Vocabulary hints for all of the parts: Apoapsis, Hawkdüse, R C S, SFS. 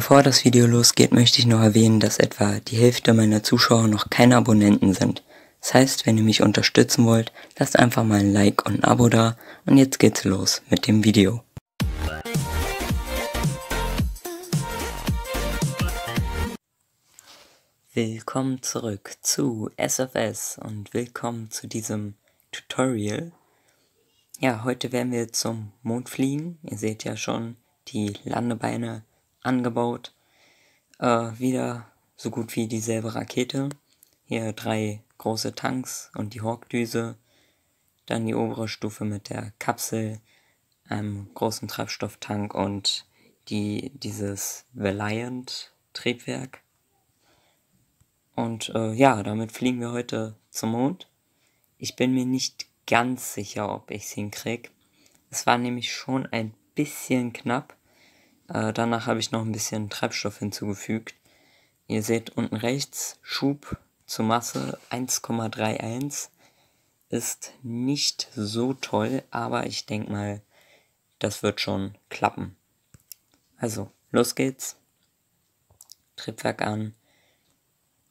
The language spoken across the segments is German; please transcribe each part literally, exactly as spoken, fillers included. Bevor das Video losgeht, möchte ich noch erwähnen, dass etwa die Hälfte meiner Zuschauer noch keine Abonnenten sind. Das heißt, wenn ihr mich unterstützen wollt, lasst einfach mal ein Like und ein Abo da und jetzt geht's los mit dem Video. Willkommen zurück zu S F S und willkommen zu diesem Tutorial. Ja, heute werden wir zum Mond fliegen. Ihr seht ja schon die Landebeine angebaut. Äh, wieder so gut wie dieselbe Rakete. Hier drei große Tanks und die Hawkdüse. Dann die obere Stufe mit der Kapsel, einem großen Treibstofftank und die, dieses Valiant Triebwerk. Und äh, ja, damit fliegen wir heute zum Mond. Ich bin mir nicht ganz sicher, ob ich es hinkriege. Es war nämlich schon ein bisschen knapp. Äh, danach habe ich noch ein bisschen Treibstoff hinzugefügt. Ihr seht unten rechts, Schub zur Masse eins Komma einunddreißig. Ist nicht so toll, aber ich denke mal, das wird schon klappen. Also, los geht's. Triebwerk an.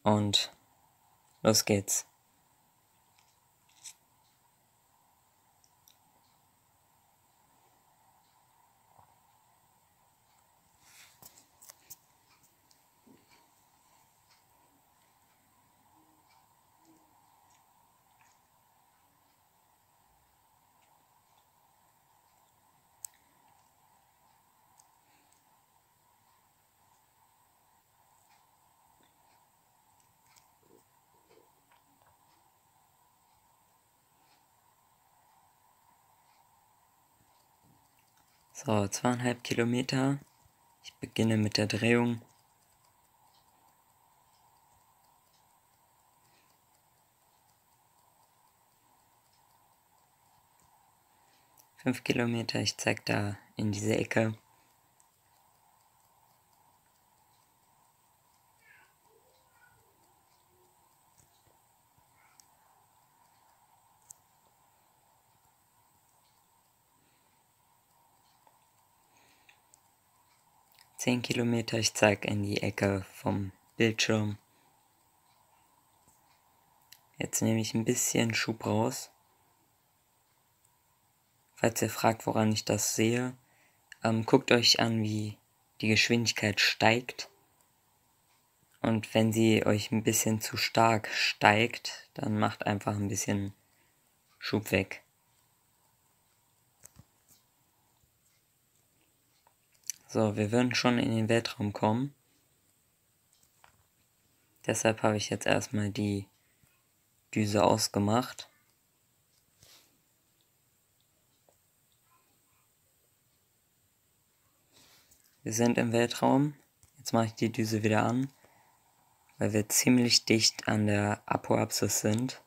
Und los geht's. So, zweieinhalb Kilometer. Ich beginne mit der Drehung. Fünf Kilometer, ich zeige da in diese Ecke. zehn Kilometer, ich zeige in die Ecke vom Bildschirm. Jetzt nehme ich ein bisschen Schub raus. Falls ihr fragt, woran ich das sehe, ähm, guckt euch an, wie die Geschwindigkeit steigt. Und wenn sie euch ein bisschen zu stark steigt, dann macht einfach ein bisschen Schub weg. So, wir würden schon in den Weltraum kommen. Deshalb habe ich jetzt erstmal die Düse ausgemacht. Wir sind im Weltraum. Jetzt mache ich die Düse wieder an, weil wir ziemlich dicht an der Apoapsis sind.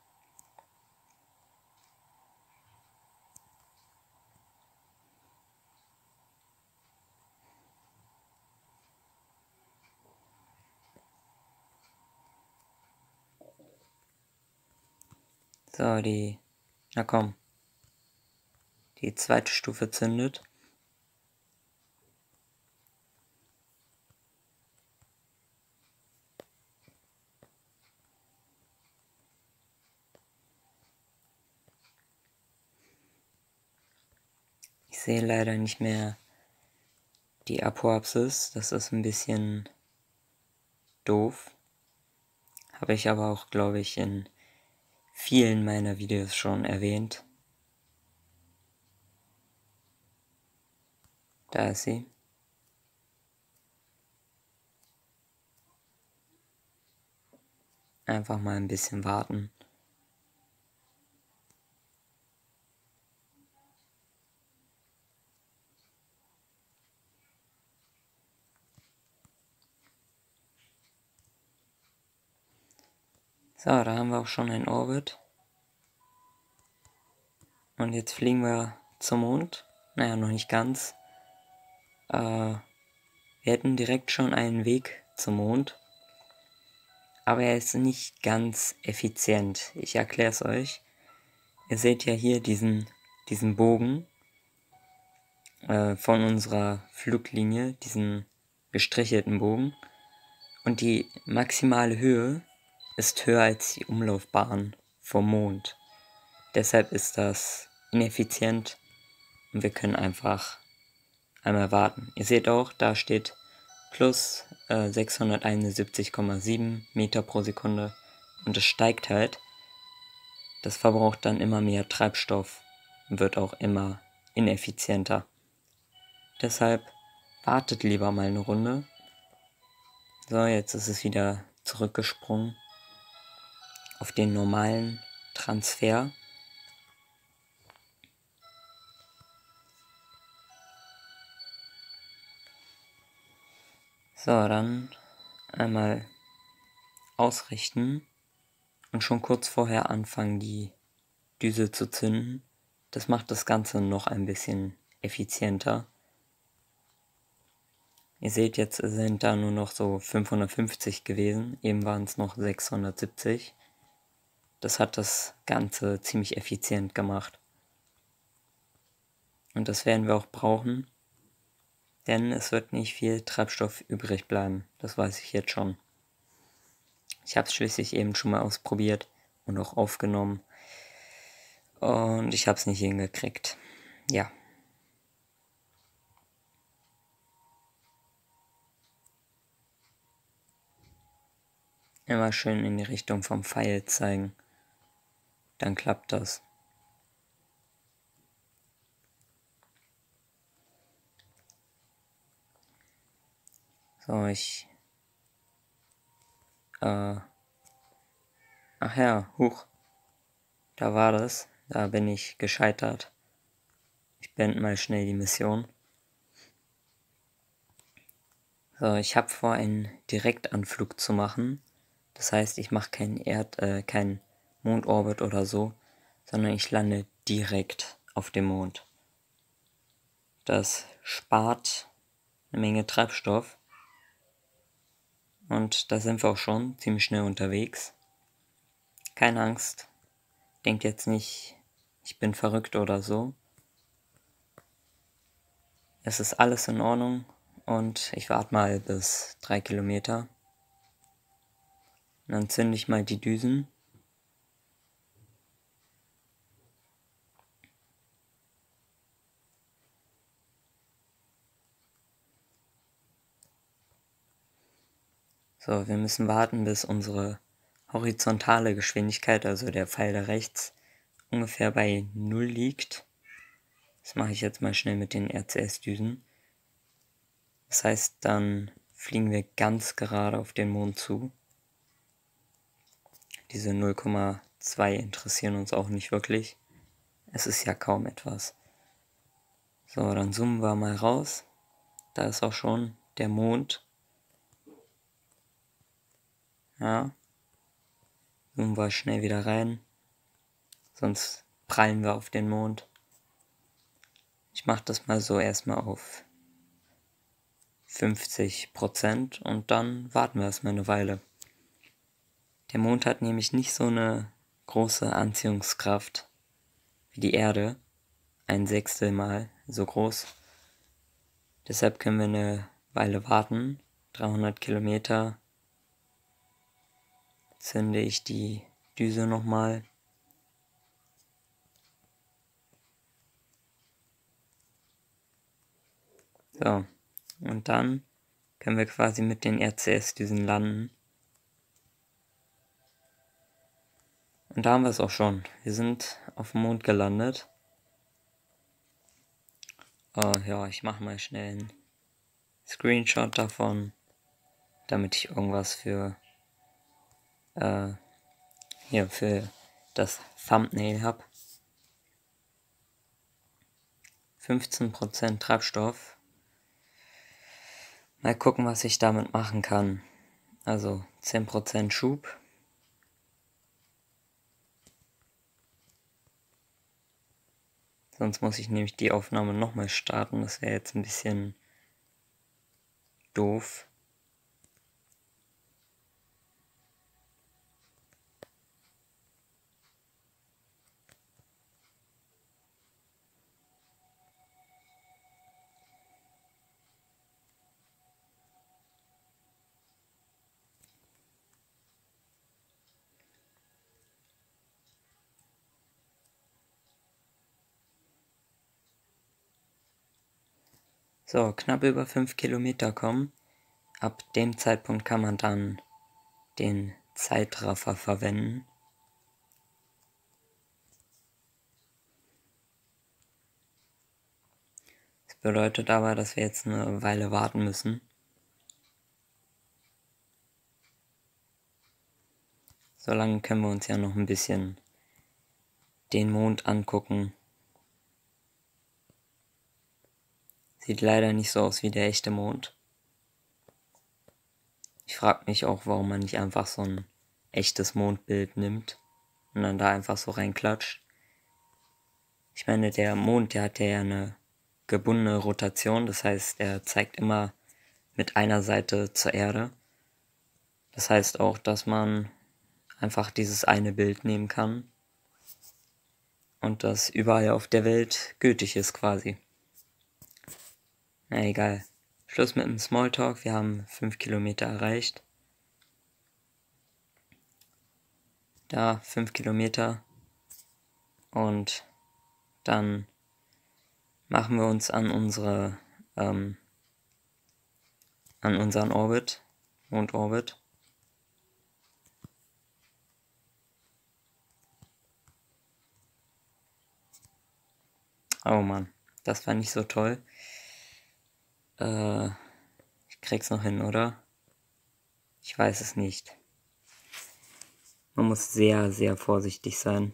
So, die, na komm, die zweite Stufe zündet. Ich sehe leider nicht mehr die Apoapsis, das ist ein bisschen doof. Habe ich aber auch, glaube ich, in vielen meiner Videos schon erwähnt. Da ist sie. Einfach mal ein bisschen warten. So, da haben wir auch schon einen Orbit. Und jetzt fliegen wir zum Mond. Naja, noch nicht ganz. Äh, wir hätten direkt schon einen Weg zum Mond. Aber er ist nicht ganz effizient. Ich erkläre es euch. Ihr seht ja hier diesen, diesen Bogen äh, von unserer Fluglinie, diesen gestrichelten Bogen und die maximale Höhe ist höher als die Umlaufbahn vom Mond. Deshalb ist das ineffizient und wir können einfach einmal warten. Ihr seht auch, da steht plus äh, sechshunderteinundsiebzig Komma sieben Meter pro Sekunde und es steigt halt. Das verbraucht dann immer mehr Treibstoff und wird auch immer ineffizienter. Deshalb wartet lieber mal eine Runde. So, jetzt ist es wieder zurückgesprungen auf den normalen Transfer. So, dann einmal ausrichten und schon kurz vorher anfangen, die Düse zu zünden. Das macht das Ganze noch ein bisschen effizienter. Ihr seht, jetzt sind da nur noch so fünfhundertfünfzig gewesen, eben waren es noch sechshundertsiebzig. Das hat das Ganze ziemlich effizient gemacht. Und das werden wir auch brauchen, denn es wird nicht viel Treibstoff übrig bleiben, das weiß ich jetzt schon. Ich habe es schließlich eben schon mal ausprobiert und auch aufgenommen und ich habe es nicht hingekriegt, ja. Immer schön in die Richtung vom Pfeil zeigen, dann klappt das. So, ich... Äh... Ach ja, huch. Da war das. Da bin ich gescheitert. Ich beende mal schnell die Mission. So, ich habe vor, einen Direktanflug zu machen. Das heißt, ich mache keinen Erd, äh, keinen Mondorbit oder so, sondern ich lande direkt auf dem Mond. Das spart eine Menge Treibstoff. Und da sind wir auch schon ziemlich schnell unterwegs. Keine Angst, denkt jetzt nicht, ich bin verrückt oder so. Es ist alles in Ordnung und ich warte mal bis drei Kilometer. Dann zünde ich mal die Düsen. So, wir müssen warten, bis unsere horizontale Geschwindigkeit, also der Pfeil da rechts, ungefähr bei null liegt. Das mache ich jetzt mal schnell mit den R C S-Düsen. Das heißt, dann fliegen wir ganz gerade auf den Mond zu. Diese null Komma zwei interessieren uns auch nicht wirklich. Es ist ja kaum etwas. So, dann zoomen wir mal raus. Da ist auch schon der Mond. Ja. Zoomen wir schnell wieder rein. Sonst prallen wir auf den Mond. Ich mache das mal so erstmal auf fünfzig Prozent und dann warten wir erstmal eine Weile. Der Mond hat nämlich nicht so eine große Anziehungskraft wie die Erde, ein Sechstel mal so groß. Deshalb können wir eine Weile warten. dreihundert Kilometer zünde ich die Düse nochmal. So, und dann können wir quasi mit den R C S-Düsen landen. Und da haben wir es auch schon. Wir sind auf dem Mond gelandet. Oh, ja, ich mache mal schnell einen Screenshot davon, damit ich irgendwas für, äh, hier für das Thumbnail habe. fünfzehn Prozent Treibstoff. Mal gucken, was ich damit machen kann. Also zehn Prozent Schub. Sonst muss ich nämlich die Aufnahme nochmal starten, das wäre jetzt ein bisschen doof. so knapp über fünf Kilometer kommen. Ab dem Zeitpunkt kann man dann den Zeitraffer verwenden. Das bedeutet aber, dass wir jetzt eine Weile warten müssen. Solange können wir uns ja noch ein bisschen den Mond angucken. Sieht leider nicht so aus wie der echte Mond. Ich frage mich auch, warum man nicht einfach so ein echtes Mondbild nimmt und dann da einfach so reinklatscht. Ich meine, der Mond, der hat ja eine gebundene Rotation, das heißt, er zeigt immer mit einer Seite zur Erde. Das heißt auch, dass man einfach dieses eine Bild nehmen kann und das überall auf der Welt gültig ist quasi. Na egal. Schluss mit dem Smalltalk. Wir haben fünf Kilometer erreicht. Da fünf Kilometer. Und dann machen wir uns an unsere ähm, an unseren Orbit, Mondorbit. Oh Mann, das war nicht so toll. Ich krieg's noch hin, oder? Ich weiß es nicht. Man muss sehr, sehr vorsichtig sein.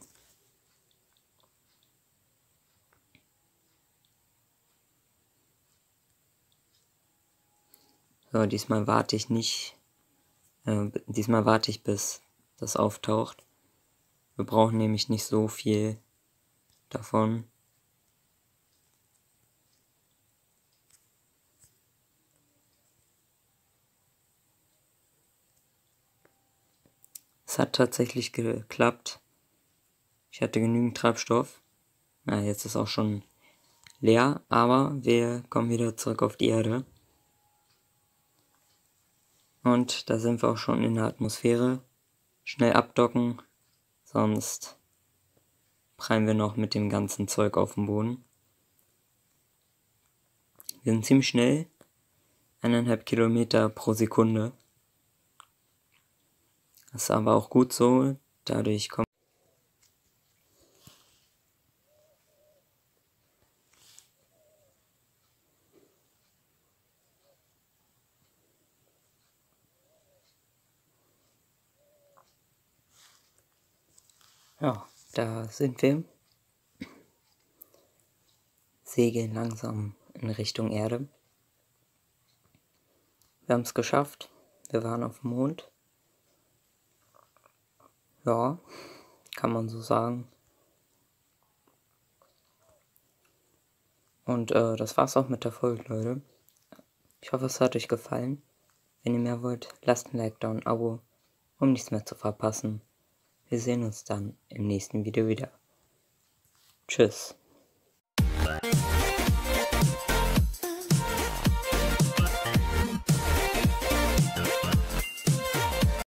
So, diesmal warte ich nicht. Äh, diesmal warte ich, bis das auftaucht. Wir brauchen nämlich nicht so viel davon. Hat tatsächlich geklappt. Ich hatte genügend Treibstoff. Na, jetzt ist auch schon leer, aber wir kommen wieder zurück auf die Erde. Und da sind wir auch schon in der Atmosphäre. Schnell abdocken, sonst prallen wir noch mit dem ganzen Zeug auf den Boden. Wir sind ziemlich schnell, eineinhalb Kilometer pro Sekunde. Das ist aber auch gut so, dadurch kommt... Ja, da sind wir. Segeln langsam in Richtung Erde. Wir haben es geschafft. Wir waren auf dem Mond. Ja, kann man so sagen. Und äh, das war's auch mit der Folge, Leute. Ich hoffe, es hat euch gefallen. Wenn ihr mehr wollt, lasst ein Like da und ein Abo, um nichts mehr zu verpassen. Wir sehen uns dann im nächsten Video wieder. Tschüss.